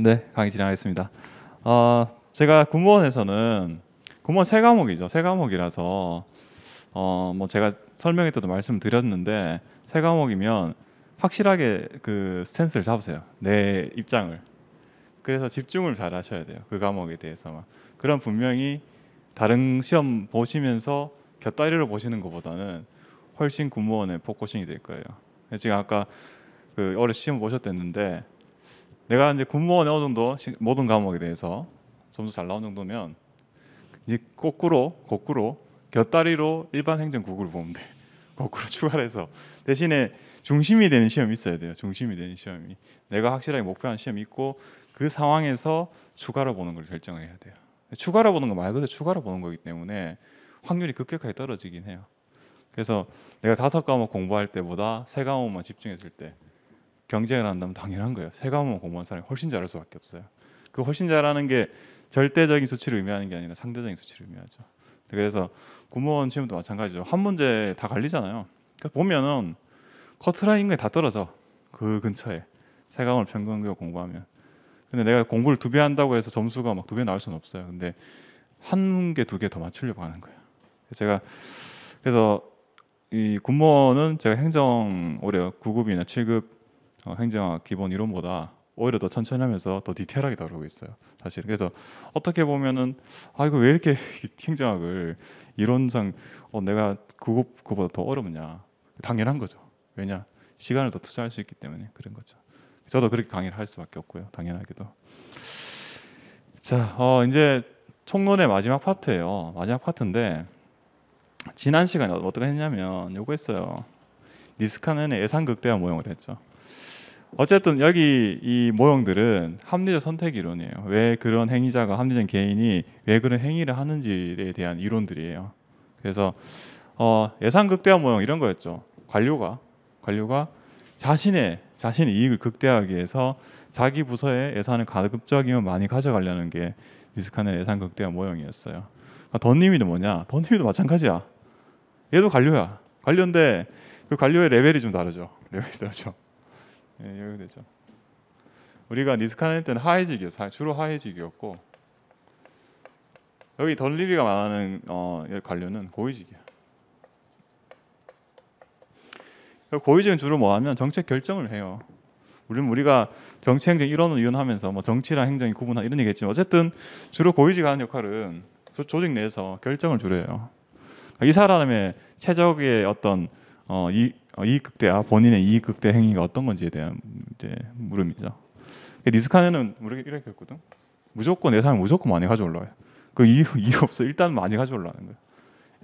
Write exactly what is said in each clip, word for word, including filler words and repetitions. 네, 강의 진행하겠습니다. 어, 제가 군무원에서는 군무원 세 과목이죠. 세 과목이라서 어, 뭐 제가 설명회 때도 말씀드렸는데 세 과목이면 확실하게 그 스탠스를 잡으세요. 내 입장을. 그래서 집중을 잘 하셔야 돼요. 그 과목에 대해서만. 그럼 분명히 다른 시험 보시면서 곁다리로 보시는 것보다는 훨씬 군무원에 포커싱이 될 거예요. 지금 아까 그 어제 시험 보셨댔는데 내가 이제 군무원에 어느 정도 모든 과목에 대해서 점수 잘 나온 정도면 이제 거꾸로 거꾸로 곁다리로 일반 행정 국을 보면 돼. 거꾸로 추가를 해서 대신에 중심이 되는 시험이 있어야 돼요. 중심이 되는 시험이 내가 확실하게 목표한 시험이 있고 그 상황에서 추가로 보는 걸 결정을 해야 돼요. 추가로 보는 거 말 그대로 추가로 보는 거기 때문에 확률이 급격하게 떨어지긴 해요. 그래서 내가 다섯 과목 공부할 때보다 세 과목만 집중했을 때 경쟁을 한다면 당연한 거예요. 세 과목만 공부한 사람이 훨씬 잘할 수밖에 없어요. 그 훨씬 잘하는 게 절대적인 수치를 의미하는 게 아니라 상대적인 수치를 의미하죠. 그래서 군무원 시험도 마찬가지죠. 한 문제 다 갈리잖아요. 그러니까 보면은 커트라인 거에 다 떨어져. 그 근처에 세 과목을 평균적으로 공부하면. 근데 내가 공부를 두 배 한다고 해서 점수가 막 두 배 나올 수는 없어요. 근데 한 개 두 개 더 맞추려고 하는 거예요. 제가 그래서 이 군무원은 제가 행정 오히려 구 급이나 칠 급 어, 행정학 기본 이론보다 오히려 더 천천히 하면서 더 디테일하게 다루고 있어요. 사실 그래서 어떻게 보면은 아 이거 왜 이렇게 행정학을 이론상 어, 내가 구 급 그보다 더 어렵냐 당연한 거죠. 왜냐 시간을 더 투자할 수 있기 때문에 그런 거죠. 저도 그렇게 강의를 할 수밖에 없고요. 당연하게도. 자 어, 이제 총론의 마지막 파트예요. 마지막 파트인데 지난 시간에 어떻게 했냐면 요거 했어요. 니스카넨의 예산 극대화 모형을 했죠. 어쨌든 여기 이 모형들은 합리적 선택 이론이에요. 왜 그런 행위자가 합리적인 개인이 왜 그런 행위를 하는지에 대한 이론들이에요. 그래서 어, 예산 극대화 모형 이런 거였죠. 관료가 관료가 자신의 자신의 이익을 극대화하기 위해서 자기 부서의 예산을 가급적이면 많이 가져가려는 게 니스카넨의 예산 극대화 모형이었어요. 덧님이도 뭐냐? 덧님이도 마찬가지야. 얘도 관료야. 관료인데 그 관료의 레벨이 좀 다르죠. 레벨이 다르죠. 예, 여기 되죠. 우리가 니스카넨 때는 하회직이었어요. 주로 하회직이었고 여기 덧님이가 말하는 어, 관료는 고위직이야. 고위직은 주로 뭐하면 정책 결정을 해요. 우리는 우리가 정치행정 일원을 이혼하면서 뭐 정치랑 행정이 구분하 이런 얘기했지만 어쨌든 주로 고위직 하는 역할은 조직 내에서 결정을 주로 해요. 이 사람의 최적의 어떤 어, 이, 어, 이익 극대화, 본인의 이익 극대 행위가 어떤 건지에 대한 이제 물음이죠. 니스카넨은 이렇게 했거든. 무조건 예산을 무조건 많이 가져올라요. 그 이유, 이유 없어. 일단 많이 가져올라는 거예요.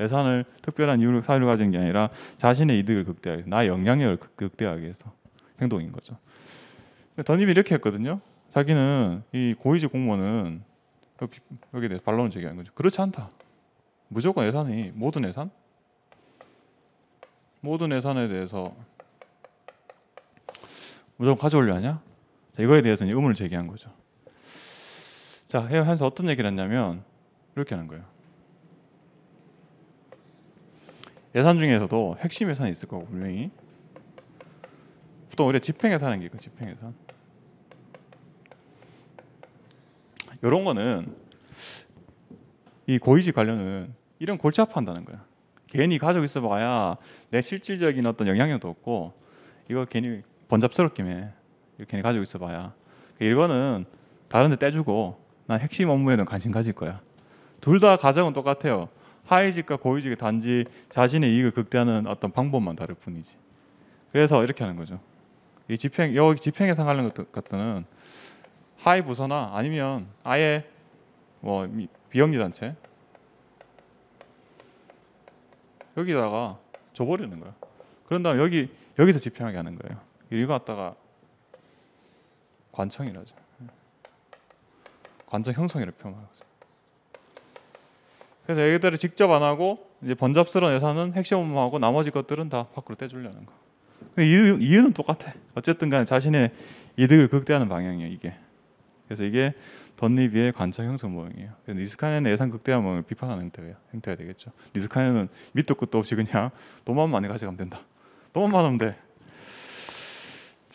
예산을 특별한 이유를 사유를 가진 게 아니라 자신의 이득을 극대화하기 위해서, 나의 영향력을 극대화하기 위해서 행동인 거죠. 덧님이 이렇게 했거든요. 자기는 이 고위직 공무원은 여기에 대해서 반론을 제기하는 거죠. 그렇지 않다. 무조건 예산이 모든 예산, 모든 예산에 대해서 무조건 가져오려 하냐? 자, 이거에 대해서 의문을 제기한 거죠. 자, 해서 어떤 얘기를 했냐면 이렇게 하는 거예요. 예산 중에서도 핵심 예산이 있을 거고 분명히. 보통 우리가 집행 예산인 게 있고 집행 예산. 이런 거는 이 고위직 관련은 이런 골치 아파한다는 거야. 괜히 가지고 있어봐야 내 실질적인 어떤 영향력도 없고 이거 괜히 번잡스럽기만 해. 이거 괜히 가지고 있어봐야. 이거는 다른 데 떼주고 난 핵심 업무에는 관심 가질 거야. 둘 다 과정은 똑같아요. 하위직과 고위직의 단지 자신의 이익을 극대화하는 어떤 방법만 다를 뿐이지. 그래서 이렇게 하는 거죠. 이 집행, 여기 집행에 상하는 것 같은 하위 부서나 아니면 아예 뭐 비영리 단체 여기다가 줘버리는 거야. 그런 다음 여기 여기서 집행하게 하는 거예요. 이거 갖다가 관청이라죠. 관청 형성이라고 표현하는 거죠. 그래서 얘들을 직접 안 하고 이제 번잡스러운 예산은 핵심 업무하고 나머지 것들은 다 밖으로 떼주려는 거. 이유, 이유는 똑같아. 어쨌든간에 자신의 이득을 극대화하는 방향이에요. 이게. 그래서 이게 덧리비의 관청 형성 모형이에요. 니스카넨의 예산 극대화 모형을 비판하는 형태예요. 형태가 되겠죠. 니스카넨은 밑도 끝도 없이 그냥 돈만 많이 가져가면 된다. 돈만 많으면 돼.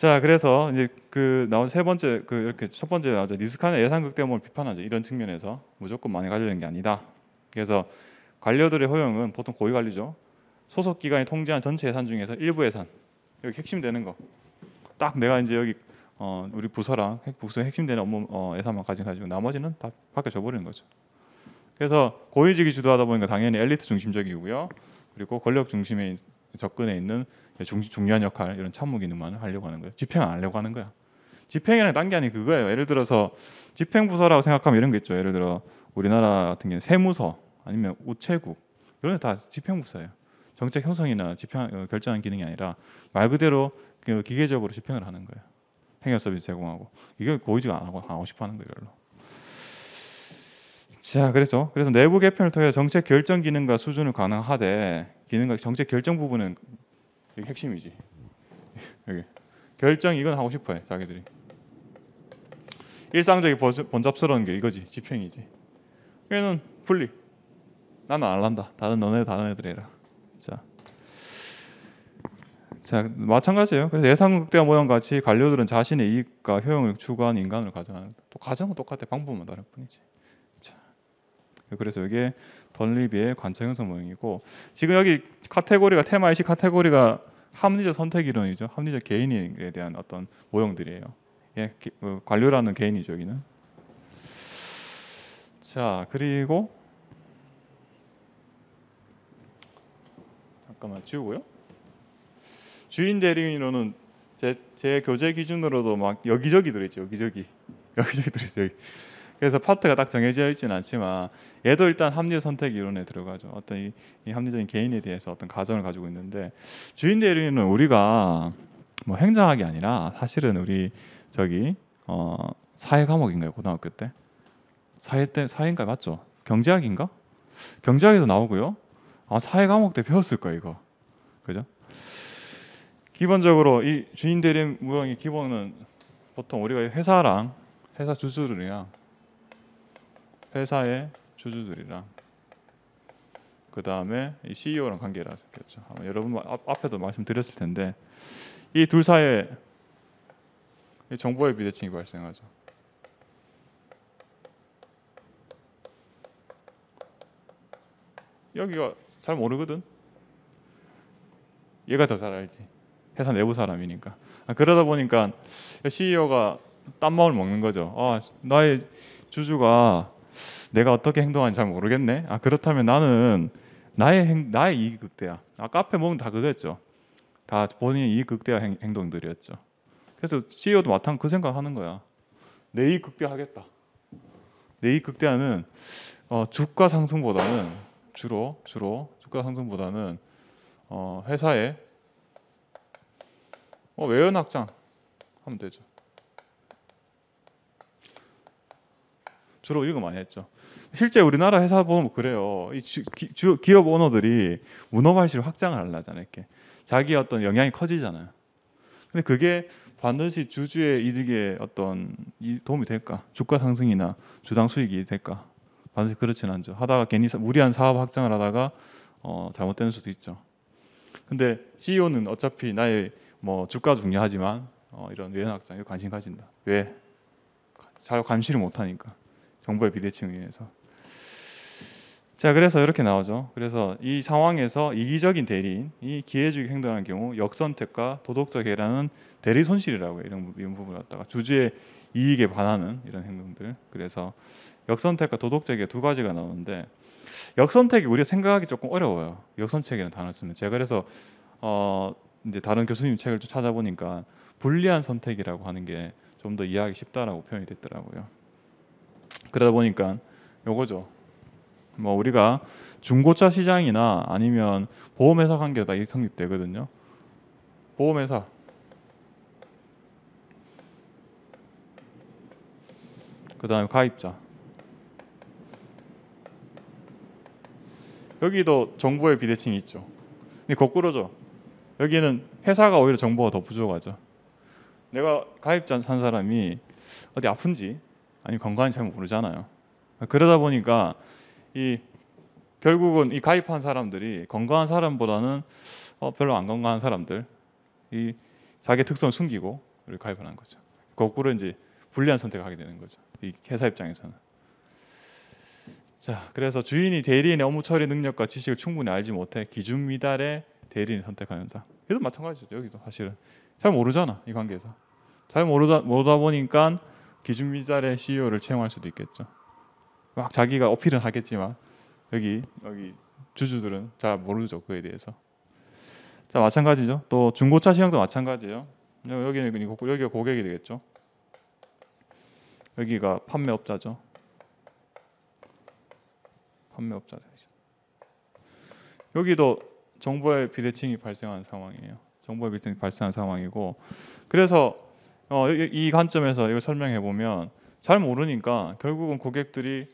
자, 그래서 이제 그 나온 세 번째 그 이렇게 첫 번째 나오죠. 니스카는 예산 극대화론을 비판하죠. 이런 측면에서 무조건 많이 가져는 게 아니다. 그래서 관료들의 허용은 보통 고위 관리죠. 소속 기관이 통제한 전체 예산 중에서 일부 예산, 여기 핵심 되는 거. 딱 내가 이제 여기 어, 우리 부서랑 핵북서 핵심되는 업무 어, 예산만 가지고 가지고 나머지는 다 밖에 줘버리는 거죠. 그래서 고위직이 주도하다 보니까 당연히 엘리트 중심적이고요. 그리고 권력 중심의 접근에 있는 중, 중요한 역할, 이런 참무기능만 하려고 하는 거예요. 집행 안 하려고 하는 거야. 집행이라는 딴 게 아닌 그거예요. 예를 들어서 집행부서라고 생각하면 이런 게 있죠. 예를 들어 우리나라 같은 경우는 세무서 아니면 우체국 이런 게 다 집행부서예요. 정책 형성이나 집행 결정하는 기능이 아니라 말 그대로 기계적으로 집행을 하는 거예요. 행역 서비스 제공하고, 이게 고위직 안 하고 하고 싶어 하는 거예요. 별로. 자, 그래서 그래서 내부 개편을 통해 정책 결정 기능과 수준을 가능하되, 기능과 정책 결정 부분은 여기 핵심이지. 여기 결정 이건 하고 싶어해 자기들이. 일상적인 번잡스러운 게 이거지, 집행이지. 얘는 분리. 나는 안 한다. 다른 너네 다른 애들 해라. 자. 자, 마찬가지예요. 그래서 예산 극대화 모형 같이 관료들은 자신의 이익과 효용을 추구한 인간을 가정하는, 또 가정은 똑같아, 방법만 다를 뿐이지. 자, 그래서 이게 던리비의 관청 형성 모형이고, 지금 여기 카테고리가 테마의식 카테고리가 합리적 선택 이론이죠. 합리적 개인에 대한 어떤 모형들이에요. 예, 관료라는 개인이죠, 여기는. 자, 그리고 잠깐만 지우고요. 주인 대리인으로는 제, 제 교재 기준으로도 막 여기저기 들어있죠. 여기저기. 여기저기 들어있어요. 여기. 그래서 파트가 딱 정해져 있지는 않지만 얘도 일단 합리적 선택 이론에 들어가죠. 어떤 이, 이 합리적인 개인에 대해서 어떤 가정을 가지고 있는데, 주인 대리인은 우리가 뭐 행정학이 아니라 사실은 우리 저기 어, 사회 과목인가요? 고등학교 때? 사회 때 사회인가요? 맞죠? 경제학인가? 경제학에서 나오고요. 아, 사회 과목 때 배웠을 거예요, 이거. 그죠? 기본적으로 이 주인 대리인 모형의 기본은 보통 우리가 회사랑 회사 주주들이랑 회사의 주주들이랑 그 다음에 이 씨이오랑 관계라 적혔죠. 아마 여러분 앞, 앞에도 말씀드렸을 텐데 이 둘 사이에 정보의 비대칭이 발생하죠. 여기가 잘 모르거든. 얘가 더 잘 알지. 회사 내부 사람이니까. 아, 그러다 보니까 씨이오가 딴 마음을 먹는 거죠. 아, 나의 주주가 내가 어떻게 행동하는지 잘 모르겠네. 아, 그렇다면 나는 나의 행, 나의 이익 극대화. 아까 앞에 먹은 다 그거였죠. 다 본인의 이익 극대화 행, 행동들이었죠. 그래서 씨이오도 마땅히 그 생각하는 거야. 내 이익 극대화하겠다. 내 이익 극대화는 어, 주가 상승보다는 주로 주로 주가 상승보다는 어, 회사의 어, 외연 확장 하면 되죠. 주로 이거 많이 했죠. 실제 우리나라 회사 보면 그래요. 이 주, 기, 주, 기업 오너들이 문어발실 확장을 하려잖아요. 이렇게 자기 어떤 영향이 커지잖아요. 근데 그게 반드시 주주의 이득에 어떤 이, 도움이 될까? 주가 상승이나 주당 수익이 될까? 반드시 그렇지는 않죠. 하다가 괜히 무리한 사업 확장을 하다가 어, 잘못되는 수도 있죠. 근데 씨이오는 어차피 나의 뭐 주가 중요하지만 어, 이런 외연 확장에 관심 가진다. 왜? 잘 감시를 못하니까 정보의 비대칭에 의해서. 자, 그래서 이렇게 나오죠. 그래서 이 상황에서 이기적인 대리인, 이 기회주의 행동하는 경우 역선택과 도덕적 해라는 대리 손실이라고 이런, 이런 부분을 갖다가 주주의 이익에 반하는 이런 행동들. 그래서 역선택과 도덕적의 두 가지가 나오는데, 역선택이 우리가 생각하기 조금 어려워요. 역선택이라는 단어를 쓰면. 제가 그래서 어. 이제 다른 교수님 책을 좀 찾아보니까 불리한 선택이라고 하는 게 좀 더 이해하기 쉽다라고 표현이 됐더라고요. 그러다 보니까 요거죠. 뭐 우리가 중고차 시장이나 아니면 보험회사 관계가 다 성립되거든요. 보험회사 그 다음에 가입자, 여기도 정보의 비대칭이 있죠. 근데 거꾸로죠. 여기는 회사가 오히려 정보가 더 부족하죠. 내가 가입자 산 사람이 어디 아픈지 아니면 건강인지 잘 모르잖아요. 그러다 보니까 이 결국은 이 가입한 사람들이 건강한 사람보다는 어 별로 안 건강한 사람들, 이 자기 특성을 숨기고 가입을 한 거죠. 거꾸로 이제 불리한 선택을 하게 되는 거죠, 이 회사 입장에서는. 자, 그래서 주인이 대리인의 업무 처리 능력과 지식을 충분히 알지 못해 기준 미달에 대리인을 선택하는 현상. 얘도 마찬가지죠. 여기도 사실은 잘 모르잖아, 이 관계에서. 잘 모르다 모르다 보니까 기준 미달의 씨이오를 채용할 수도 있겠죠. 막 자기가 어필은 하겠지만 여기 여기 주주들은 잘 모르죠, 그에 대해서. 자, 마찬가지죠. 또 중고차 시장도 마찬가지예요. 여기는 여기가 고객이 되겠죠. 여기가 판매업자죠. 판매업자 되죠. 여기도 정보의 비대칭이 발생한 상황이에요. 정보의 비대칭이 발생한 상황이고, 그래서 어, 이 관점에서 이걸 설명해 보면 잘 모르니까 결국은 고객들이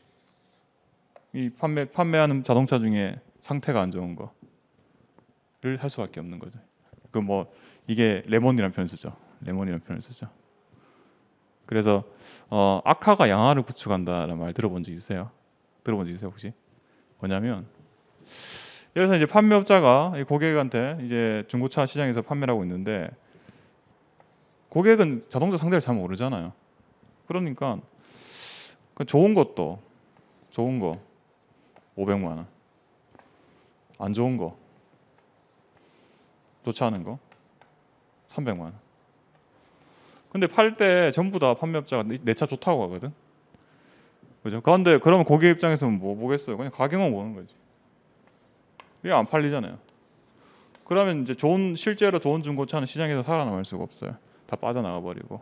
이 판매 판매하는 자동차 중에 상태가 안 좋은 거를 살 수밖에 없는 거죠. 그 뭐 이게 레몬이라는 표현 쓰죠. 레몬이라는 표현 쓰죠. 그래서 어, 악화가 양화를 구축한다라는 말 들어본 적 있어요? 들어본 적 있어요 혹시? 뭐냐면 여기서 이제 판매업자가 고객한테 이제 중고차 시장에서 판매를 하고 있는데 고객은 자동차 상대를 잘 모르잖아요. 그러니까 좋은 것도 좋은 거 오백만 원, 안 좋은 거 좋지 않은 거 삼백만 원. 근데 팔 때 전부 다 판매업자가 내 차 좋다고 하거든. 그죠? 그런데 그러면 고객 입장에서는 뭐 보겠어요? 그냥 가격만 보는 거지. 이게 안 팔리잖아요. 그러면 이제 좋은, 실제로 좋은 중고차는 시장에서 살아남을 수가 없어요. 다 빠져나가 버리고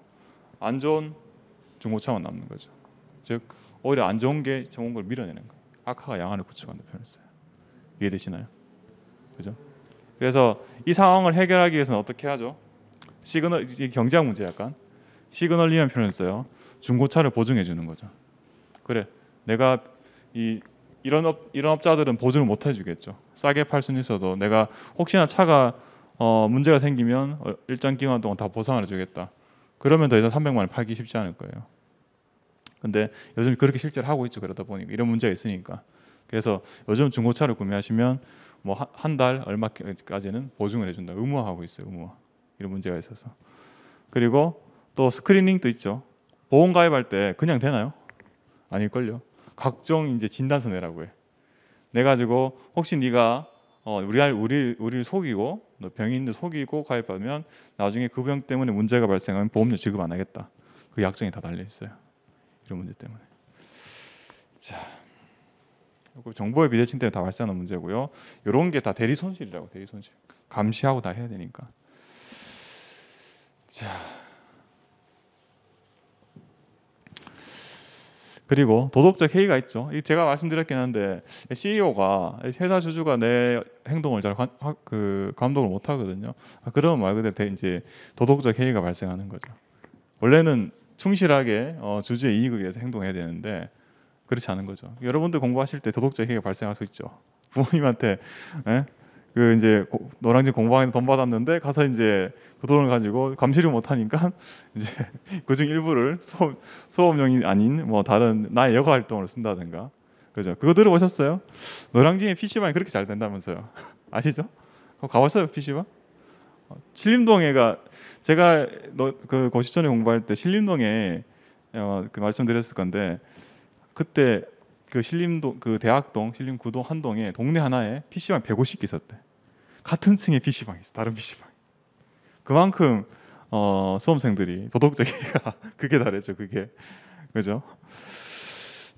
안 좋은 중고차만 남는 거죠. 즉 오히려 안 좋은 게 좋은 걸 밀어내는 거예요. 악화가 양화를 구축한다는 표현을 써요. 이해되시나요? 그죠? 그래서 이 상황을 해결하기 위해서는 어떻게 하죠? 시그널, 경제학 문제 약간 시그널링이라는 표현을 써요. 중고차를 보증해 주는 거죠. 그래, 내가 이 이런 업 이런 업자들은 보증을 못 해주겠죠. 싸게 팔 수는 있어도 내가 혹시나 차가 어, 문제가 생기면 일정 기간 동안 다 보상을 해주겠다. 그러면 더 이상 삼백만 원 팔기 쉽지 않을 거예요. 근데 요즘 그렇게 실제로 하고 있죠. 그러다 보니까 이런 문제가 있으니까. 그래서 요즘 중고차를 구매하시면 뭐 한 달 얼마까지는 보증을 해준다. 의무화하고 있어요. 의무화. 이런 문제가 있어서. 그리고 또 스크리닝도 있죠. 보험 가입할 때 그냥 되나요? 아닐걸요. 각종 이제 진단서 내라고 해. 내 가지고 혹시 네가 어, 우리 우리 우리를 속이고 너 병인도 속이고 가입하면 나중에 그 병 때문에 문제가 발생하면 보험료 지급 안 하겠다. 그 약정이 다 달려 있어요. 이런 문제 때문에. 자, 이거 정보의 비대칭 때문에 다 발생하는 문제고요. 이런 게 다 대리 손실이라고. 대리 손실. 감시하고 다 해야 되니까. 자. 그리고 도덕적 해이가 있죠. 제가 말씀드렸긴 한데 씨이오가 회사 주주가 내 행동을 잘 관, 하, 그 감독을 못 하거든요. 그러면 말 그대로 이제 도덕적 해이가 발생하는 거죠. 원래는 충실하게 어, 주주의 이익을 위해서 행동해야 되는데 그렇지 않은 거죠. 여러분들 공부하실 때 도덕적 해이가 발생할 수 있죠. 부모님한테 에? 그 이제 노랑진 공부하는 돈 받았는데 가서 이제 그 돈을 가지고 감시를 못 하니까 이제 그중 일부를 수업, 수업용이 아닌 뭐 다른 나의 여가 활동으로 쓴다든가. 그죠? 그거 들어보셨어요? 노랑진의 피시방이 그렇게 잘 된다면서요. 아시죠? 그거 가봤어요, 피시방? 신림동에가 제가 그 고시촌에 공부할 때 신림동에 어, 그 말씀드렸을 건데 그때 그 신림동 그 대학동 신림구동 한동에 동네 하나에 피시방 백오십 개 있었대. 같은 층에 피시방이 있어. 다른 피시방. 그만큼 어, 수험생들이 도덕적이가 그게 다르죠. 그게 그죠.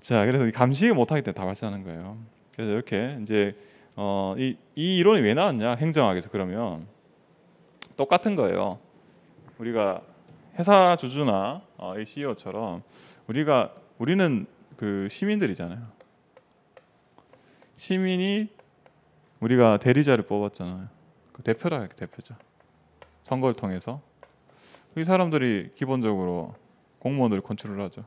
자, 그래서 감시 못하기 때문에 다 발생하는 거예요. 그래서 이렇게 이제 어, 이, 이 이론이 왜 나왔냐? 행정학에서 그러면 똑같은 거예요. 우리가 회사 주주나 어, 이 씨이오처럼 우리가 우리는 그 시민들이잖아요. 시민이 우리가 대리자를 뽑았잖아요. 그 대표라 대표자. 선거를 통해서 이 사람들이 기본적으로 공무원들을 컨트롤 하죠.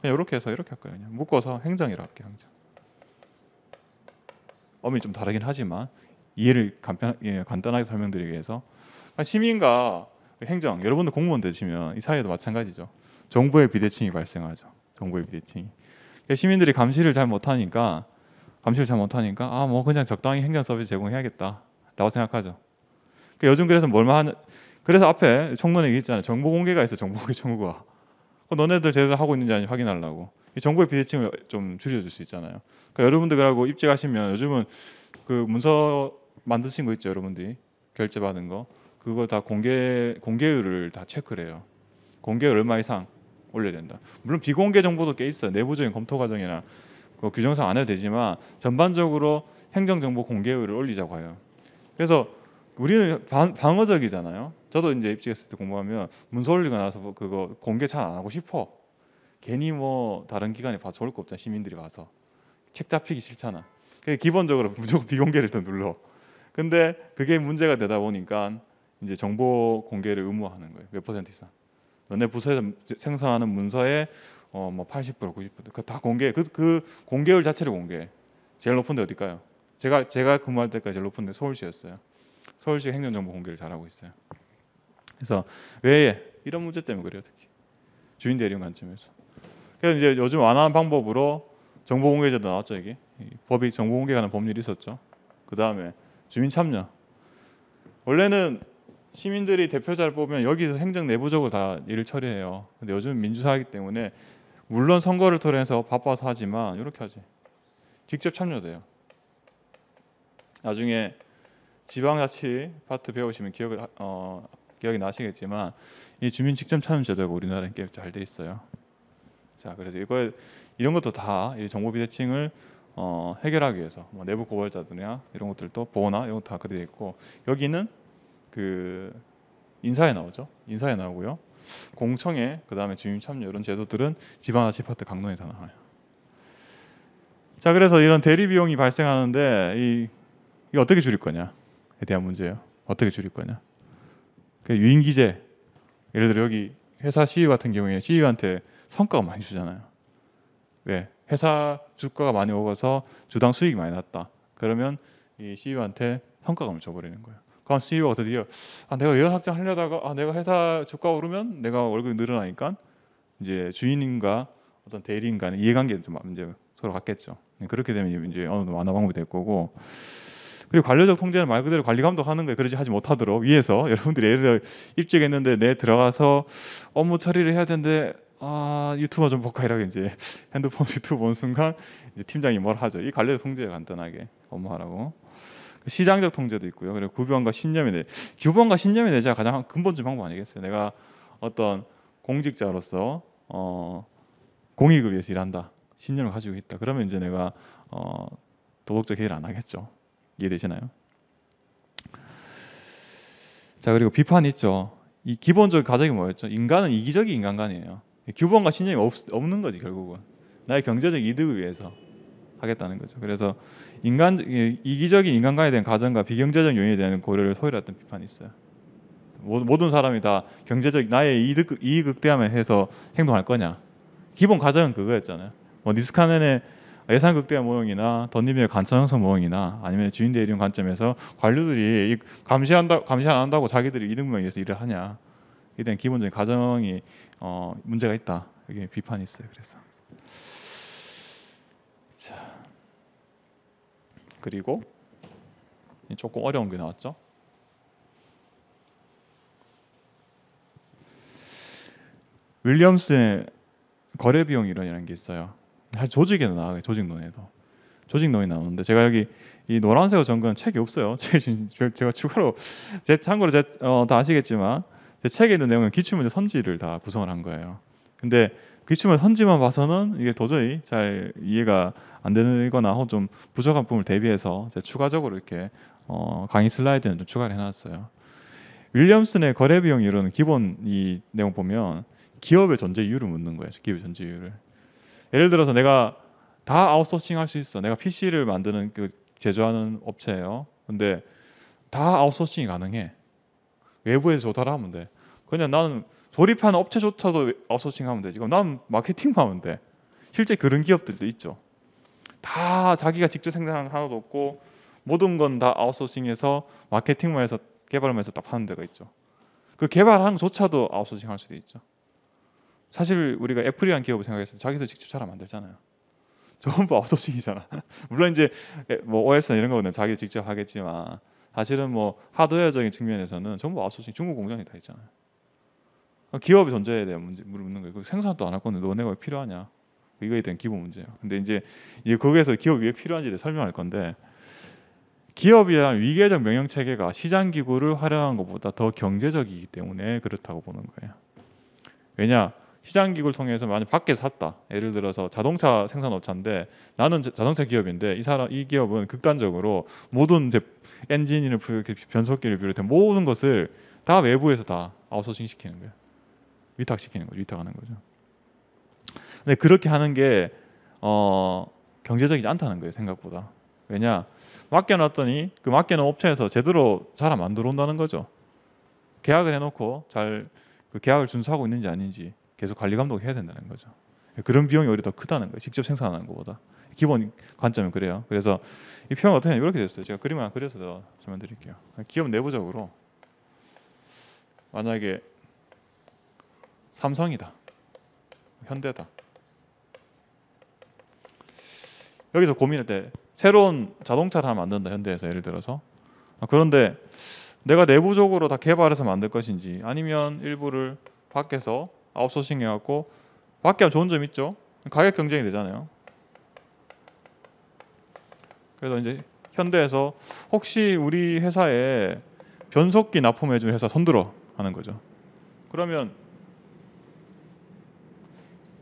그냥 이렇게 해서 이렇게 할까요? 그냥 묶어서 행정이라 할게요. 행정. 엄연히 좀 다르긴 하지만 이해를 간편, 예, 간단하게 설명드리기 위해서 시민과 행정, 여러분도 공무원 되시면 이 사이에도 마찬가지죠. 정보의 비대칭이 발생하죠. 정보의 비대칭이. 시민들이 감시를 잘 못하니까 감시를 잘 못하니까 아 뭐 그냥 적당히 행정 서비스 제공해야겠다라고 생각하죠. 요즘 그래서 뭘 하는 그래서 앞에 청론에 얘기했잖아요. 정보 공개가 있어. 정보 공개 청구가. 너네들 제대로 하고 있는지 아닌지 확인하려고. 이 정보의 비대칭을 좀 줄여줄 수 있잖아요. 그러니까 여러분들하고 입증하시면 요즘은 그 문서 만드신 거 있죠, 여러분들이 결제 받은 거. 그거 다 공개 공개율을 다 체크해요. 공개율 얼마 이상 올려야 된다. 물론 비공개 정보도 꽤 있어요. 내부적인 검토 과정이나 그 규정상 안 해도 되지만 전반적으로 행정 정보 공개율을 올리자고 해요. 그래서 우리는 방, 방어적이잖아요. 저도 이제 입직했을 때 공부하면 문서 올리고 나서 그거 공개 잘 안 하고 싶어. 괜히 뭐 다른 기관에 봐서 좋을 거 없잖아. 시민들이 와서 책 잡히기 싫잖아. 그래서 기본적으로 무조건 비공개를 더 눌러. 근데 그게 문제가 되다 보니까 이제 정보 공개를 의무화하는 거예요. 몇 퍼센트 이상. 너네 부서에서 생성하는 문서의 어 뭐 팔십 퍼센트, 구십 퍼센트 그 다 공개. 그, 그 공개율 자체를 공개. 제일 높은데 어딜까요? 제가 제가 근무할 때까지 제일 높은데 서울시였어요. 서울시 행정정보 공개를 잘하고 있어요. 그래서 왜 이런 문제 때문에 그래요, 특히 주인 대리인 관점에서. 그래서 이제 요즘 완화한 방법으로 정보 공개제도 나왔죠. 이게 법이 정보 공개에 관한 법률이 있었죠. 그 다음에 주민 참여. 원래는 시민들이 대표자를 뽑으면 여기서 행정 내부적으로 다 일을 처리해요. 근데 요즘 민주사회이기 때문에 물론 선거를 통해서 바빠서 하지만 이렇게 하지. 직접 참여돼요. 나중에 지방자치 파트 배우시면 기억이 어, 기억이 나시겠지만 이 주민 직접 참여 제도가 우리나라에 꽤 잘 돼 있어요. 자, 그래서 이거 이런 것도 다 이 정보 비대칭을 어, 해결하기 위해서 뭐 내부 고발자들이나 이런 것들도 보호나 이런 것도 다 그대로 있고, 여기는 그 인사에 나오죠. 인사에 나오고요. 공청회, 그 다음에 주민 참여 이런 제도들은 지방자치 파트 강론에 다 나와요. 자, 그래서 이런 대리 비용이 발생하는데 이 이거 어떻게 줄일 거냐에 대한 문제예요. 어떻게 줄일 거냐. 유인 기재. 예를 들어 여기 회사 씨이오 같은 경우에 씨이오한테 성과가 많이 주잖아요. 왜? 회사 주가가 많이 오가서 주당 수익이 많이 났다. 그러면 이 씨이오한테 성과감을 줘버리는 거예요. 그럼 씨이오가 드디어 아, 내가 외연 확장하려다가 아, 내가 회사 주가 오르면 내가 월급이 늘어나니까 이제 주인인가 어떤 대리인 간의 이해관계도 좀 이제 서로 같겠죠. 그렇게 되면 이제 어느 완화 방법이 될 거고. 그리고 관료적 통제는 말 그대로 관리 감독하는 거예요. 그러지 하지 못하도록 위에서. 여러분들이 예를 들어 입직했는데 내 들어가서 업무 처리를 해야 되는데 아 유튜버 좀 볼까 이러고 이제 핸드폰 유튜브 본 순간 이제 팀장이 뭘 하죠. 이 관료적 통제가 간단하게 업무하라고. 시장적 통제도 있고요. 그리고 규범과 신념의 내 규범과 신념의 내재가 가장 근본적인 방법 아니겠어요. 내가 어떤 공직자로서 어, 공익을 위해서 일한다. 신념을 가지고 있다. 그러면 이제 내가 어, 도덕적 해이를 안 하겠죠. 이해되시나요? 자, 그리고 비판이 있죠. 이 기본적인 가정이 뭐였죠? 인간은 이기적인 인간관이에요. 규범과 신념이 없, 없는 거지. 결국은 나의 경제적 이득을 위해서 하겠다는 거죠. 그래서 인간 이기적인 인간관에 대한 가정과 비경제적 요인에 대한 고려를 소홀했던 비판이 있어요. 모든 사람이 다 경제적 나의 이득 이익 극대화만 해서 행동할 거냐? 기본 가정은 그거였잖아요. 뭐 니스카넨의 예산 극대화 모형이나 덧니비의 관점 형성 모형이나 아니면 주인 대리인 관점에서 관료들이 감시한다 감시 안 한다고 자기들이 이득만 위해서 일을 하냐? 이에 대한 기본적인 가정이 어, 문제가 있다. 여기 비판이 있어요. 그래서 자, 그리고 조금 어려운 게 나왔죠. 윌리엄스의 거래 비용 이론이라는 게 있어요. 사실 조직에도 나와요. 조직론에도. 조직론이 나오는데 제가 여기 이 노란색으로 정근 책이 없어요. 책이 제가 추가로 제 참고로 제, 어, 다 아시겠지만 제 책에 있는 내용은 기출문제 선지를 다 구성을 한 거예요. 근데 기출문제 선지만 봐서는 이게 도저히 잘 이해가 안 되거나 혹은 좀 부족한 부분을 대비해서 제가 추가적으로 이렇게 어, 강의 슬라이드는 좀 추가를 해놨어요. 윌리엄슨의 거래 비용 이론은 기본 이 내용 보면 기업의 존재 이유를 묻는 거예요. 기업의 존재 이유를. 예를 들어서 내가 다 아웃소싱 할 수 있어. 내가 피씨를 만드는 그 제조하는 업체예요. 근데 다 아웃소싱이 가능해. 외부에서 조달하면 돼. 그냥 나는 조립하는 업체조차도 아웃소싱하면 되지. 그럼 나는 마케팅만 하면 돼. 실제 그런 기업들도 있죠. 다 자기가 직접 생산하는 하나도 없고 모든 건 다 아웃소싱해서 마케팅만 해서 개발만 해서 딱 파는 데가 있죠. 그 개발하는 것조차도 아웃소싱할 수도 있죠. 사실 우리가 애플이라는 기업을 생각했을 때 자기들 직접 잘 안 만들잖아요. 전부 아웃소싱이잖아. 물론 이제 뭐 오에스나 이런 거는 자기들 직접 하겠지만 사실은 뭐 하드웨어적인 측면에서는 전부 아웃소싱 중국 공장이 다 있잖아요. 기업의 존재에 대한 문제를 묻는 거예요. 생산도 안 할 건데 너네가 왜 필요하냐? 이거에 대한 기본 문제예요. 근데 이제 이제 거기에서 기업이 왜 필요한지를 설명할 건데, 기업이란 위계적 명령 체계가 시장 기구를 활용한 것보다 더 경제적이기 때문에 그렇다고 보는 거예요. 왜냐? 시장 기구를 통해서 만약 밖에 샀다. 예를 들어서 자동차 생산업체인데 나는 자동차 기업인데 이 사람 이 기업은 극단적으로 모든 제 엔진이나 변속기를 비롯해 모든 것을 다 외부에서 다 아웃소싱 시키는 거예요. 위탁시키는 거죠. 위탁하는 거죠. 근데 그렇게 하는 게 어, 경제적이지 않다는 거예요. 생각보다. 왜냐? 맡겨놨더니 그 맡겨놓은 업체에서 제대로 잘 안 들어온다는 거죠. 계약을 해놓고 잘 그 계약을 준수하고 있는지 아닌지 계속 관리 감독을 해야 된다는 거죠. 그런 비용이 오히려 더 크다는 거예요. 직접 생산하는 것보다. 기본 관점은 그래요. 그래서 이 표현 어떻게 이렇게 됐어요. 제가 그림 하나 그려서 설명 드릴게요. 기업 내부적으로 만약에 삼성이다, 현대다. 여기서 고민할 때 새로운 자동차를 하나 만든다. 현대에서 예를 들어서. 그런데 내가 내부적으로 다 개발해서 만들 것인지 아니면 일부를 밖에서 아웃소싱 해갖고 밖에 하면 좋은 점 있죠. 가격 경쟁이 되잖아요. 그래서 이제 현대에서 혹시 우리 회사에 변속기 납품해준 회사 손들어 하는 거죠. 그러면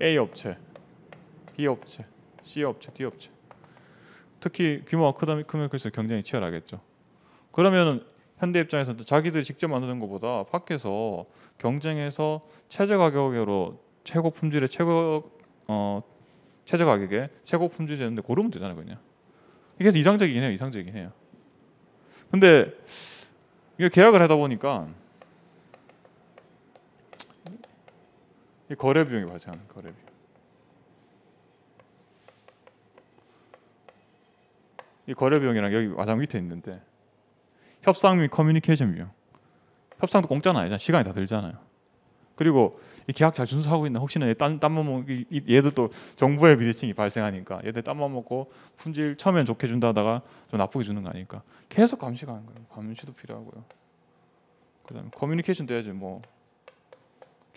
A 업체, B 업체, C 업체, D 업체. 특히 규모가 크다면 크면 글쎄 경쟁이 치열하겠죠. 그러면 현대 입장에서는 자기들이 직접 만드는 것보다 밖에서 경쟁해서 최저 가격으로 최고 품질의 최고 어 최저 가격에 최고 품질이 되는데 고르면 되잖아요, 그냥. 이게 이상적이긴 해요, 이상적이긴 해요. 근데 이거 계약을 하다 보니까 이 거래 비용이 발생하는 거래 비용. 이 거래 비용이랑 여기 가장 밑에 있는데 협상 및 커뮤니케이션 비용. 협상도 공짜는 아니잖아. 시간이 다 들잖아요. 그리고 이 계약 잘 준수하고 있나 혹시나 딴딴맘 먹고 얘도 또 정부의 비대칭이 발생하니까 얘들 딴맘 먹고 품질 처음엔 좋게 준다다가 좀 나쁘게 주는 거 아니까 계속 감시하는 거예요. 감시도 필요하고요. 그다음에 커뮤니케이션도 해야지 뭐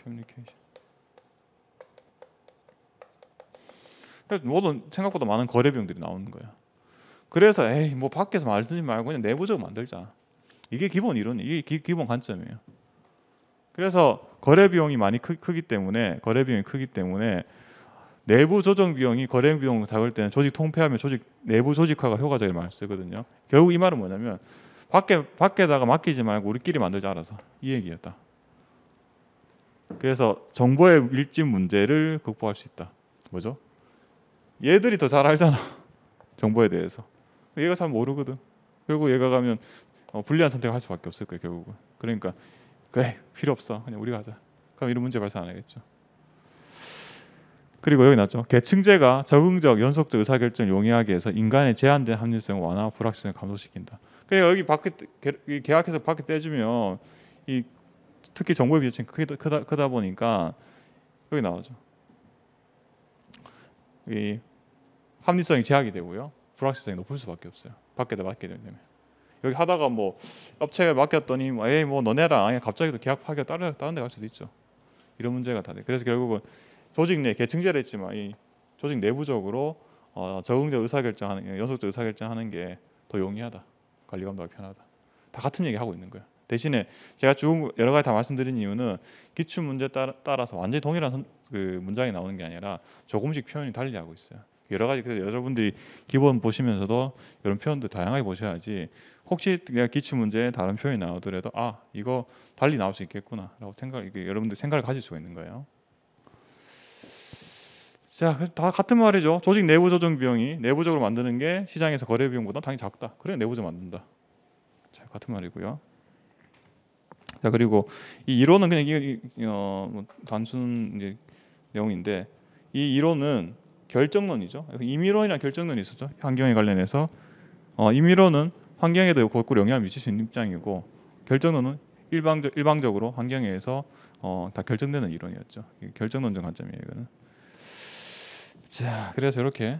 커뮤니케이션. 모든 생각보다 많은 거래 비용들이 나오는 거야. 그래서 에이 뭐 밖에서 만들지 말고 그냥 내부적으로 만들자. 이게 기본 이론, 이게 기, 기본 관점이에요. 그래서 거래 비용이 많이 크, 크기 때문에 거래 비용이 크기 때문에 내부 조정 비용이 거래 비용 작을 때는 조직 통폐하면 조직 내부 조직화가 효과적으로 많이 쓰거든요. 결국 이 말은 뭐냐면 밖에 밖에다가 맡기지 말고 우리끼리 만들자 알아서 이 얘기였다. 그래서 정보의 밀집 문제를 극복할 수 있다. 뭐죠? 얘들이 더 잘 알잖아. 정보에 대해서. 얘가 잘 모르거든. 결국 얘가 가면 어, 불리한 선택을 할 수밖에 없을 거예요. 결국은. 그러니까 그래 필요 없어. 그냥 우리가 하자. 그럼 이런 문제 발생 안 하겠죠. 그리고 여기 났죠. 계층제가 적응적 연속적 의사결정 용이하게 해서 인간의 제한된 합리성 완화 불확실성을 감소시킨다. 그러니까 여기 밖에 계약해서 밖에 떼주면 이 특히 정보의 비대칭이 크다, 크다, 크다 보니까 여기 나오죠. 이 합리성이 제약이 되고요. 불확실성이 높을 수밖에 없어요. 밖에다 맡게 되면. 여기 하다가 뭐 업체에 맡겼더니 뭐 에이 뭐 너네랑 갑자기 또 계약 파기가 다른 다른 데 갈 수도 있죠. 이런 문제가 다 돼. 그래서 결국은 조직 내 계층제를 했지만 이 조직 내부적으로 어, 적응적 의사결정하는 연속적 의사결정하는 게 더 용이하다. 관리 감독이 편하다. 다 같은 얘기 하고 있는 거예요. 대신에 제가 쭉 여러 가지 다 말씀드린 이유는 기출 문제 따라, 따라서 완전히 동일한 선, 그 문장이 나오는 게 아니라 조금씩 표현이 달리하고 있어요. 여러 가지 그래서 여러분들이 기본 보시면서도 이런 표현도 다양하게 보셔야지 혹시 내가 기출 문제에 다른 표현이 나오더라도 아 이거 달리 나올 수 있겠구나라고 생각 이게 여러분들 생각을 가질 수가 있는 거예요. 자, 다 같은 말이죠. 조직 내부 조정 비용이 내부적으로 만드는 게 시장에서 거래 비용보다 당연히 작다. 그래 내부적으로 만든다. 자, 같은 말이고요. 자 그리고 이 이론은 그냥 이, 이, 어, 단순 이제 내용인데 이 이론은 결정론이죠. 임의론이랑 결정론이 있었죠. 환경에 관련해서 어, 임의론은 환경에도 곧고루 영향을 미칠 수 있는 입장이고 결정론은 일방적, 일방적으로 환경에 의해서 어, 다 결정되는 이론이었죠. 결정론적 관점이에요. 이거는. 자 그래서 이렇게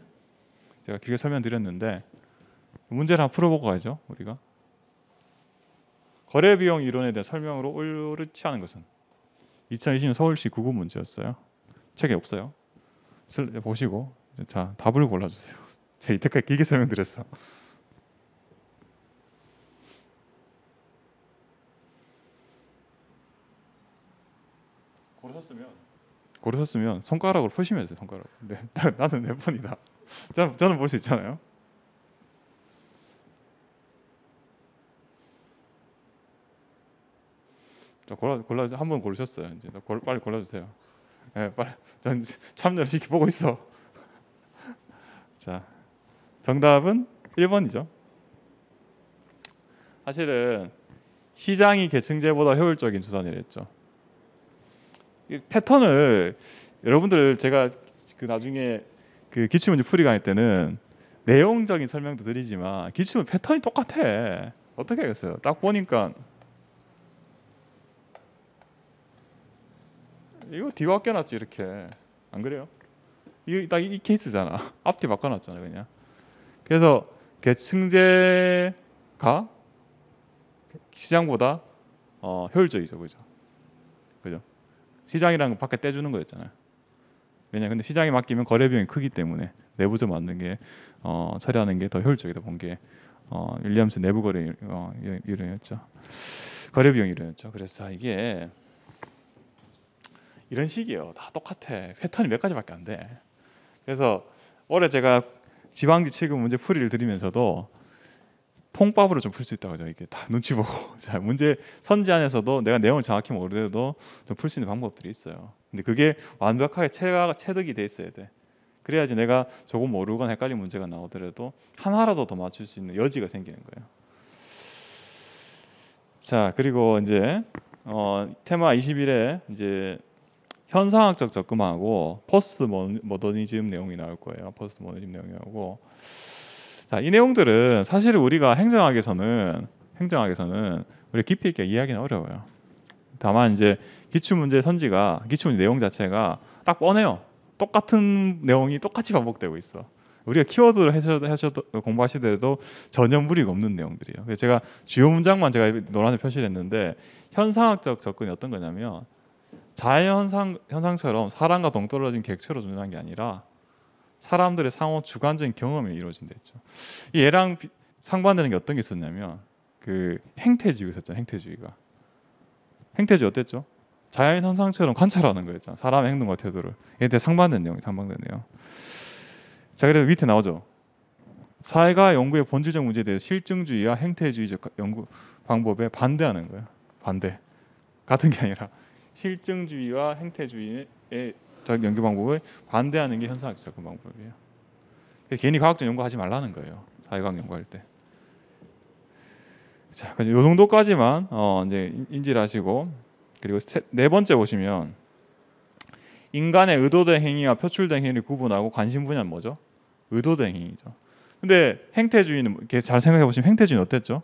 제가 길게 설명드렸는데 문제를 한번 풀어보고 가죠. 우리가 거래비용 이론에 대한 설명으로 옳지 않은 것은 이천이십 년 서울시 구급 문제였어요. 책에 없어요. 보시고 자 답을 골라주세요. 제가 이때까지 길게 설명드렸어. 고르셨으면 고르셨으면 손가락으로 표시면 되세요. 손가락. 네, 나는 몇 번이다. 저는, 저는 볼 수 있잖아요. 저 골라 골라 한 번 고르셨어요. 이제 골, 빨리 골라주세요. 예, 네, 빨리. 전 참여를 지켜보고 있어. 자, 정답은 일 번이죠. 사실은 시장이 계층제보다 효율적인 수단이랬죠. 이 패턴을 여러분들 제가 그 나중에 그 기출문제 풀이 강의 때는 내용적인 설명도 드리지만 기출문 패턴이 똑같아. 어떻게 하겠어요? 딱 보니까. 이거 뒤 바꿔놨지 이렇게 안 그래요? 이 딱 이 케이스잖아. 앞뒤 바꿔놨잖아 그냥. 그래서 계층제가 시장보다 어, 효율적이죠, 그죠? 그죠? 시장이라는 거 밖에 떼주는 거였잖아요. 왜냐? 근데 시장에 맡기면 거래 비용이 크기 때문에 내부적으로 맞는 게 어, 처리하는 게 더 효율적이다 본 게 어, 윌리엄스 내부 거래 어, 이론이었죠. 거래 비용 이론이었죠. 그래서 이게 이런 식이에요. 다 똑같아. 패턴이 몇 가지밖에 안 돼. 그래서 올해 제가 지방지 취급 문제 풀이를 드리면서도 통밥으로 좀 풀 수 있다고 하죠. 이게 다 눈치 보고. 자, 문제 선지 안에서도 내가 내용을 정확히 모르더라도 좀 풀 수 있는 방법들이 있어요. 근데 그게 완벽하게 체가, 체득이 돼 있어야 돼. 그래야지 내가 조금 모르거나 헷갈린 문제가 나오더라도 하나라도 더 맞출 수 있는 여지가 생기는 거예요. 자, 그리고 이제 어, 테마 이십일에 이제 현상학적 접근하고 포스트 모더니즘 내용이 나올 거예요. 포스트 모더니즘 내용이 나오고, 자, 이 내용들은 사실 우리가 행정학에서는 행정학에서는 우리 깊이 있게 이해하기는 어려워요. 다만 이제 기출문제 선지가 기출문제 내용 자체가 딱 뻔해요. 똑같은 내용이 똑같이 반복되고 있어. 우리가 키워드를 하셔도, 하셔도 공부하시더라도 전혀 무리가 없는 내용들이에요. 그래서 제가 주요 문장만 제가 노란색 표시를 했는데 현상학적 접근이 어떤 거냐면. 자연 현상, 현상처럼 사람과 동떨어진 객체로 존재하는 게 아니라 사람들의 상호 주관적인 경험이 이루어진다 했죠. 이 얘랑 비, 상반되는 게 어떤 게 있었냐면 그 행태주의가 있었잖아요. 행태주의가. 행태주의 어땠죠? 자연 현상처럼 관찰하는 거였잖아요. 사람의 행동과 태도를. 얘에 대해 상반된 내용이 상반되네요. 자, 그래서 밑에 나오죠. 사회가 연구의 본질적 문제에 대해 실증주의와 행태주의적 연구 방법에 반대하는 거예요. 반대. 같은 게 아니라. 실증주의와 행태주의의 연구 방법을 반대하는 게 현상학적 접근 방법이에요. 괜히 과학적 연구하지 말라는 거예요. 사회과학 연구할 때. 자, 이 정도까지만 어, 이제 인지를 하시고, 그리고 세, 네 번째 보시면 인간의 의도된 행위와 표출된 행위를 구분하고 관심 분야는 뭐죠? 의도된 행위죠. 근데 행태주의는 잘 생각해 보시면 행태주의는 어땠죠?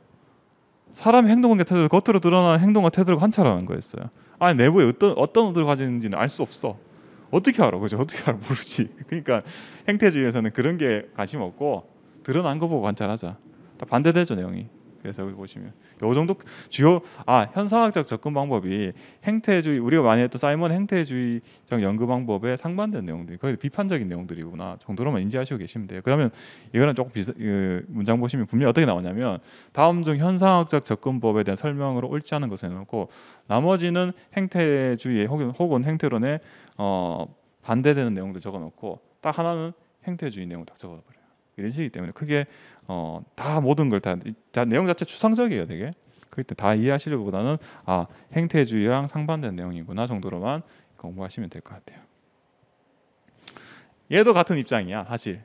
사람의 행동과 태도를 겉으로 드러나는 행동과 태도를 관찰하는 거였어요. 아니 내부에 어떤 어떤 의도를 가지는지는 알 수 없어. 어떻게 알아, 그죠? 어떻게 알아, 모르지. 그러니까 행태주의에서는 그런 게 관심 없고 드러난 거 보고 관찰하자. 다 반대되죠 내용이. 그래서 여기 보시면 요 정도 주요 아 현상학적 접근 방법이 행태주의 우리가 많이 했던 사이먼 행태주의적 연구 방법에 상반된 내용들이 거의 비판적인 내용들이구나 정도로만 인지하시고 계시면 돼요. 그러면 이거는 조금 비슷 그 문장 보시면 분명히 어떻게 나오냐면 다음 중 현상학적 접근법에 대한 설명으로 옳지 않은 것을 해놓고 나머지는 행태주의 혹은, 혹은 행태론에 어, 반대되는 내용들 적어놓고 딱 하나는 행태주의 내용을 딱 적어버려요. 이런 식이기 때문에 크게 어, 다 모든 걸 다 다 내용 자체 추상적이에요, 되게. 그때 다 이해하시려보다는 아 행태주의랑 상반된 내용이구나 정도로만 공부하시면 될 것 같아요. 얘도 같은 입장이야, 사실.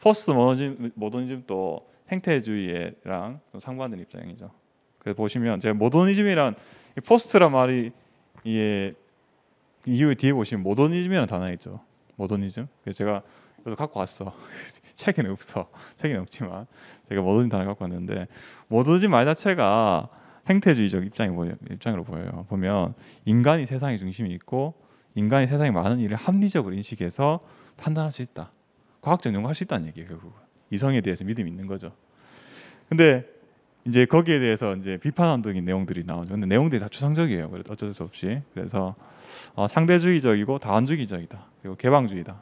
포스트 모더니즘, 모더니즘도 행태주의랑 상반된 입장이죠. 그래서 보시면 제가 모더니즘이란 포스트란 말이 예, 이후 뒤에 보시면 모더니즘이라는 단어 있죠. 모더니즘. 그래서 제가 그래서 갖고 왔어. 책에는 없어. 책에는 없지만 제가 모더니즘 단어 갖고 왔는데 모더니즘 말 자체가 행태주의적 입장이 보여, 입장으로 보여요. 보면 인간이 세상의 중심이 있고 인간이 세상의 많은 일을 합리적으로 인식해서 판단할 수 있다. 과학적 연구할 수 있다는 얘기예요. 결국 이성에 대해서 믿음이 있는 거죠. 근데 이제 거기에 대해서 이제 비판적인 내용들이 나오죠. 근데 내용들이 다 추상적이에요. 그래서 어쩔 수 없이. 그래서 어, 상대주의적이고 다원주의적이다. 그리고 개방주의다.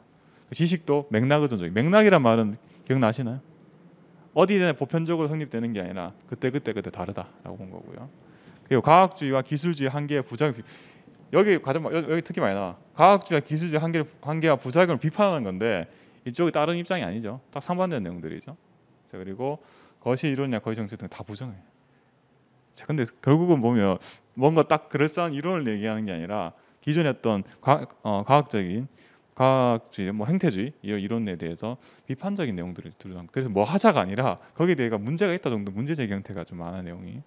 지식도 맥락의존적. 맥락이란 말은 기억나시나요? 어디에 보편적으로 성립되는 게 아니라 그때 그때 그때 다르다라고 본 거고요. 그리고 과학주의와 기술주의 한계의 부작 여기 가장 여기 특히 많이 나와. 과학주의와 기술주의 한계 한계와 부작용을 비판하는 건데 이쪽이 다른 입장이 아니죠. 딱 상반된 내용들이죠. 자, 그리고 거시 이론이나 거시 정책 등 다 부정해요. 자, 근데 결국은 보면 뭔가 딱 그럴싸한 이론을 얘기하는 게 아니라 기존에 했던 과, 어, 과학적인 과학주의, 뭐 행태주의 이런 이론에 대해서 비판적인 내용들을 들어간. 그래서 뭐 하자가 아니라 거기에 대해서 문제가 있다 정도 문제 제기 형태가 좀 많은 내용이.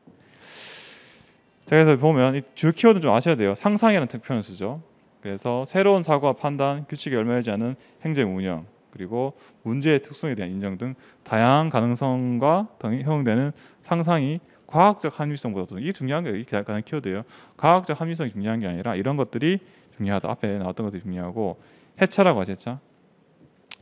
자, 그래서 보면 이 주요 키워드 좀 아셔야 돼요. 상상이라는 표현을 쓰죠. 그래서 새로운 사고와 판단, 규칙에 열매하지 않은 행정 운영, 그리고 문제의 특성에 대한 인정 등 다양한 가능성과 형용되는 상상이 과학적 합리성보다도 이게 중요한 게 이게 가장 키워드예요. 과학적 합리성이 중요한 게 아니라 이런 것들이 중요하다. 앞에 나왔던 것들이 중요하고 해체라고 하죠. 해체.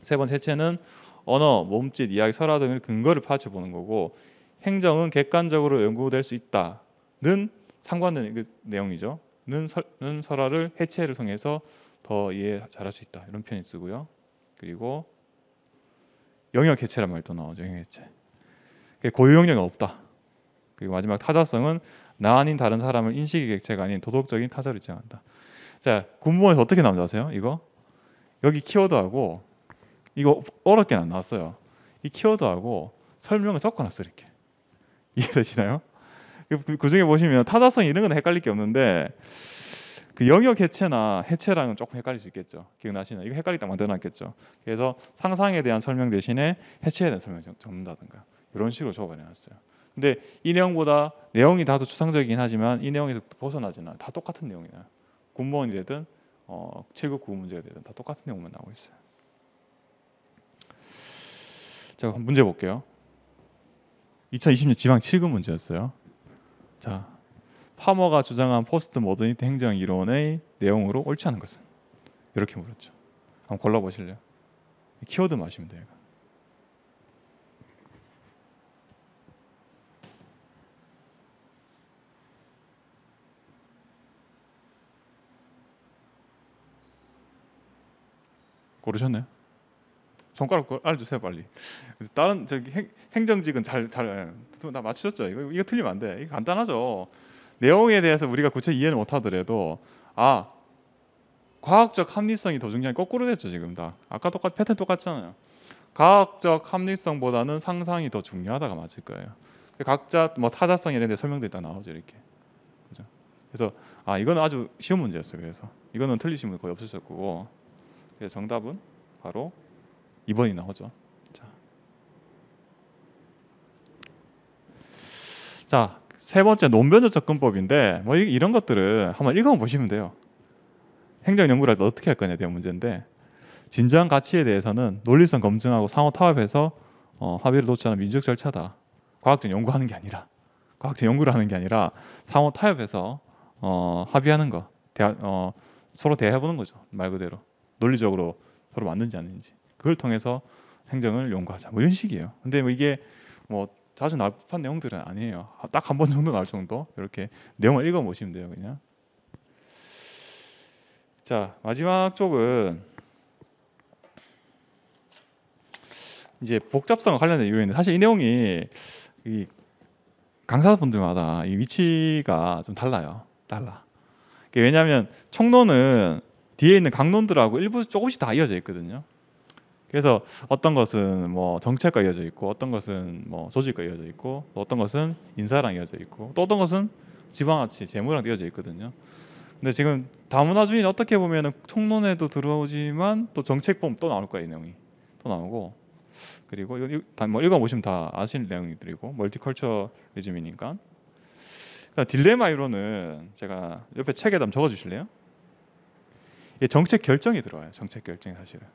세 번째 해체는 언어, 몸짓, 이야기, 설화 등을 근거를 파헤쳐 보는 거고 행정은 객관적으로 연구될 수 있다는 상관된 그 내용이죠. 는, 설, 는 설화를 해체를 통해서 더 이해 잘할 수 있다. 이런 표현이 쓰고요. 그리고 영역 해체란 말도 나오죠. 영역 해체. 고유 영역은 없다. 그리고 마지막 타자성은 나 아닌 다른 사람을 인식의 객체가 아닌 도덕적인 타자로 입증한다. 자, 군무원에서 어떻게 나오는지 아세요? 이거 여기 키워드하고 이거 어렵게 안 나왔어요. 이 키워드하고 설명을 적어놨어요. 이렇게 이해되시나요? 그 중에 보시면 타자성 이런 건 헷갈릴 게 없는데 그 영역 해체나 해체랑은 조금 헷갈릴 수 있겠죠. 기억나시나요? 이거 헷갈리다 만들어놨겠죠. 그래서 상상에 대한 설명 대신에 해체에 대한 설명 적는다든가 이런 식으로 적어내놨어요. 근데 이 내용보다 내용이 다소 추상적이긴 하지만 이 내용에서 벗어나지는 않아요. 다 똑같은 내용이에요. 군무원이 되든 어, 칠급 구급 문제가 되든 다 똑같은 내용만 나오고 있어요. 자, 문제 볼게요. 이천이십 년 지방 칠급 문제였어요. 자, 파머가 주장한 포스트 모더니티 행정 이론의 내용으로 옳지 않은 것은? 이렇게 물었죠. 한번 골라보실래요? 키워드 마시면 돼요. 고르셨나요? 손가락 알려주세요 빨리. 다른 저기 행, 행정직은 잘 잘 다 맞추셨죠? 이거 이거 틀리면 안 돼. 이거 간단하죠. 내용에 대해서 우리가 구체 이해는 못하더라도 아 과학적 합리성이 더 중요한. 거꾸로 됐죠 지금 다. 아까 똑같 패턴 똑같잖아요. 과학적 합리성보다는 상상이 더 중요하다가 맞을 거예요. 각자 뭐 타자성 이런 데 설명들이 다 나오죠 이렇게. 그죠? 그래서 아 이건 아주 쉬운 문제였어요. 그래서 이거는 틀리신 분 거의 없으실 거고. 그래서 정답은 바로 이 번이 나오죠. 자, 자, 세 번째 논변적 접근법인데 뭐 이런 것들을 한번 읽어보시면 돼요. 행정 연구를 할 때 어떻게 할 거냐에 대한 문제인데 진정 가치에 대해서는 논리성 검증하고 상호 타협해서 어, 합의를 놓지 않은 민주적 절차다. 과학적 연구하는 게 아니라 과학적 연구를 하는 게 아니라 상호 타협해서 어, 합의하는 거, 대하, 어, 서로 대화해보는 거죠. 말 그대로 논리적으로 서로 맞는지 아닌지. 그걸 통해서 행정을 연구하자. 뭐 이런 식이에요. 근데 뭐 이게 뭐 자주 나올 법한 내용들은 아니에요. 딱 한 번 정도 나올 정도 이렇게 내용을 읽어보시면 돼요, 그냥. 자, 마지막 쪽은 이제 복잡성과 관련된 유형인데 사실 이 내용이 이 강사분들마다 이 위치가 좀 달라요. 달라. 왜냐하면 총론은 뒤에 있는 강론들하고 일부 조금씩 다 이어져 있거든요. 그래서 어떤 것은 뭐 정책과 이어져 있고 어떤 것은 뭐 조직과 이어져 있고 어떤 것은 인사랑 이어져 있고 또 어떤 것은 지방아치, 재무랑 이어져 있거든요. 근데 지금 다문화주의는 어떻게 보면은 총론에도 들어오지만 또 정책범 또 나올 거예요. 이 내용이 또 나오고 그리고 이거 다 뭐 읽어보시면 다 아시는 내용들이고 멀티컬처리즘이니까. 그러니까 딜레마 이론은 제가 옆에 책에 한번 적어주실래요? 이게 정책 결정이 들어와요. 정책 결정이 사실은.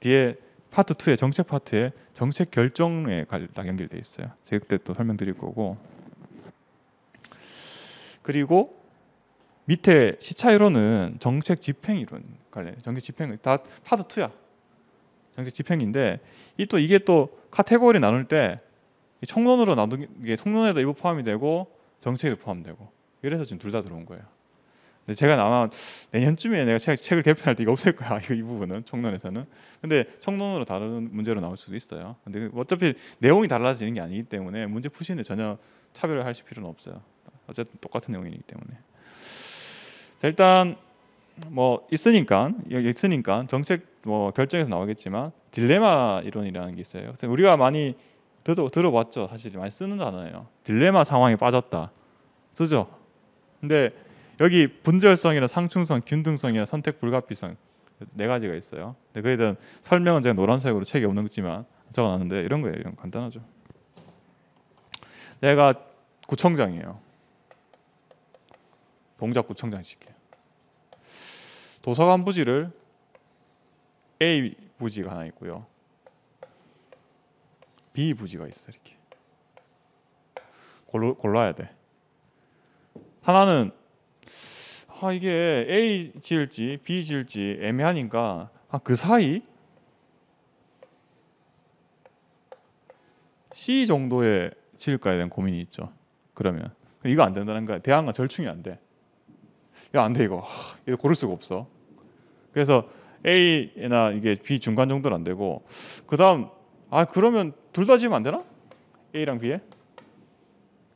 뒤에 파트 이에 정책 파트에 정책 결정에 딱 연결돼 있어요. 제가 그때 또 설명드릴 거고. 그리고 밑에 시차 이론은 정책 집행 이론 관련. 정책 집행 다 파트 이야. 정책 집행인데 이 또 이게 또 카테고리 나눌 때 총론으로 나눈 게 총론에도 일부 포함이 되고 정책에도 포함되고 이래서 지금 둘 다 들어온 거예요. 근데 제가 아마 내년쯤에 내가 책, 책을 개편할 때 이거 없을 거야. 이 부분은 총론에서는. 근데 총론으로 다른 문제로 나올 수도 있어요. 근데 어차피 내용이 달라지는 게 아니기 때문에 문제 푸시는데 전혀 차별을 하실 필요는 없어요. 어쨌든 똑같은 내용이기 때문에. 자, 일단 뭐 있으니까 여기 있으니까 정책 뭐 결정에서 나오겠지만 딜레마 이론이라는 게 있어요. 우리가 많이 들어 들어봤죠. 사실 많이 쓰는 단어예요. 딜레마 상황에 빠졌다. 쓰죠. 근데 여기 분절성이나 상충성, 균등성이나 선택 불가피성 네 가지가 있어요. 근데 그에 대한 설명은 제가 노란색으로 책에 없는 거지만 적어놨는데 이런 거예요. 이런 거 간단하죠. 내가 구청장이에요. 동작구청장 시켜요. 도서관 부지를 A 부지가 하나 있고요. B 부지가 있어 이렇게. 골라, 골라야 돼. 하나는 아 이게 A 지을지 B 지을지 애매하니까 아, 그 사이 C 정도에 지을까에 대한 고민이 있죠. 그러면 이거 안 된다는 거야. 대안과 절충이 안 돼. 이거 안 돼 이거. 하, 이거 고를 수가 없어. 그래서 A나 이게 B 중간 정도는 안 되고 그다음 아 그러면 둘 다 지으면 안 되나? A랑 B에?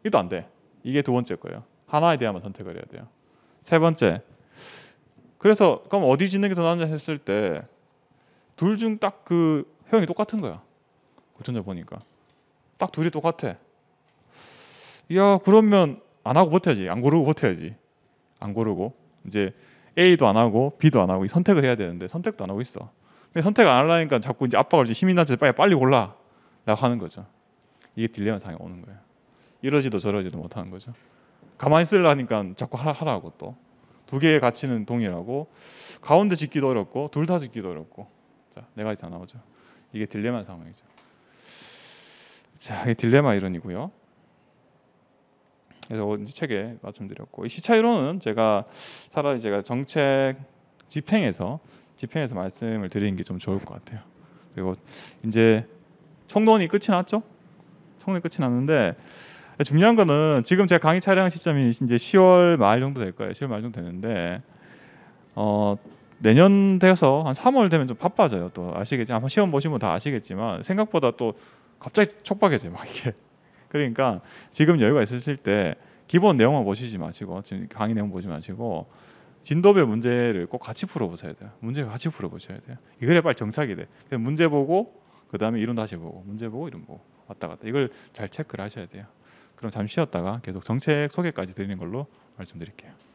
이것도 안 돼. 이게 두 번째 거예요. 하나에 대한만 선택을 해야 돼요. 세 번째. 그래서 그럼 어디 짓는 게 더 나은지 했을 때 둘 중 딱 그 형이 똑같은 거야. 고쳐져 보니까 딱 둘이 똑같아. 야 그러면 안 하고 버텨야지. 안 고르고 버텨야지. 안 고르고 이제 A도 안 하고 B도 안 하고 선택을 해야 되는데 선택도 안 하고 있어. 근데 선택 안 하려니까 자꾸 이제 압박을 이제 힘이 나서 빨리 빨리 골라라고 하는 거죠. 이게 딜레마 상에 오는 거예요. 이러지도 저러지도 못하는 거죠. 가만히 있으려니까 자꾸 하라고 또 두 개의 가치는 동일하고 가운데 짓기도 어렵고 둘 다 짓기도 어렵고 자 네 가지 다 나오죠. 이게 딜레마 상황이죠. 자 이게 딜레마 이론이고요. 그래서 이제 책에 말씀드렸고 이 시차 이론은 제가 차라리 제가 정책 집행에서 집행에서 말씀을 드리는 게 좀 좋을 것 같아요. 그리고 이제 총론이 끝이 났죠? 총론이 끝이 났는데 중요한 거는 지금 제가 강의 촬영한 시점이 이제 시월 말 정도 될 거예요. 시월 말 정도 되는데 어, 내년 돼서 한 삼월 되면 좀 바빠져요. 또 아시겠지만 한번 시험 보신 분 다 아시겠지만 생각보다 또 갑자기 촉박해져요. 막 이게. 그러니까 지금 여유가 있으실 때 기본 내용만 보시지 마시고 지금 강의 내용 보지 마시고 진도별 문제를 꼭 같이 풀어보셔야 돼요. 문제를 같이 풀어보셔야 돼요. 이거에 빨리 정착이 돼. 문제 보고 그 다음에 이론 다시 보고 문제 보고 이론 보고 왔다 갔다 이걸 잘 체크를 하셔야 돼요. 그럼 잠시 쉬었다가 계속 정책 소개까지 드리는 걸로 말씀드릴게요.